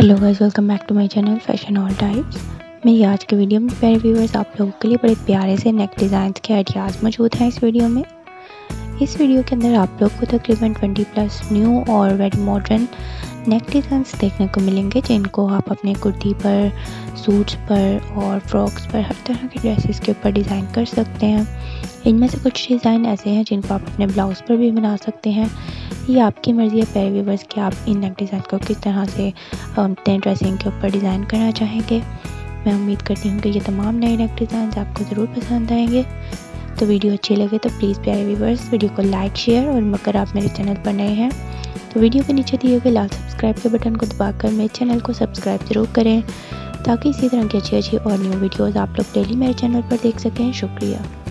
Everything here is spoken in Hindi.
Hello guys, welcome back to my channel fashion all types. मेरी आज के वीडियो में प्यारे व्यूअर्स, आप लोगों के लिए बड़े प्यारे से नेक डिज़ाइंस के आइडियाज़ मौजूद हैं इस वीडियो में। इस वीडियो के अंदर आप लोग को तकरीबन 20+ न्यू और वेरी मॉडर्न नेक डिज़ाइंस देखने को मिलेंगे, जिनको आप अपने कुर्ती पर, सूट्स पर और फ्रॉक्स पर, हर तरह के ड्रेसेस के ऊपर डिज़ाइन कर सकते हैं। इनमें से कुछ डिज़ाइन ऐसे हैं जिनको आप अपने ब्लाउज़ पर भी बना सकते हैं। ये आपकी मर्ज़ी है प्यारे व्यूअर्स कि आप इन नेक डिज़ाइन को किस तरह से अपने ड्रेसिंग के ऊपर डिज़ाइन करना चाहेंगे। मैं उम्मीद करती हूँ कि ये तमाम नए नेक डिज़ाइन आपको ज़रूर पसंद आएंगे। तो वीडियो अच्छी लगे तो प्लीज़ प्यारे व्यूअर्स, वीडियो को लाइक, शेयर और अगर आप मेरे चैनल पर नए हैं तो वीडियो के नीचे दिए गए लाल सब्सक्राइब के बटन को दबाकर मेरे चैनल को सब्सक्राइब ज़रूर करें, ताकि इसी तरह की अच्छी और न्यू वीडियोज़ आप लोग डेली मेरे चैनल पर देख सकें। शुक्रिया।